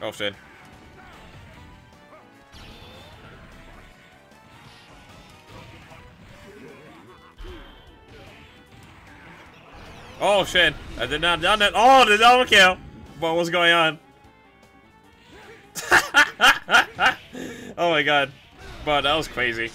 Oh shit. Oh shit! I did not done that. Oh, the double kill. But what's going on? Oh my god! But that was crazy.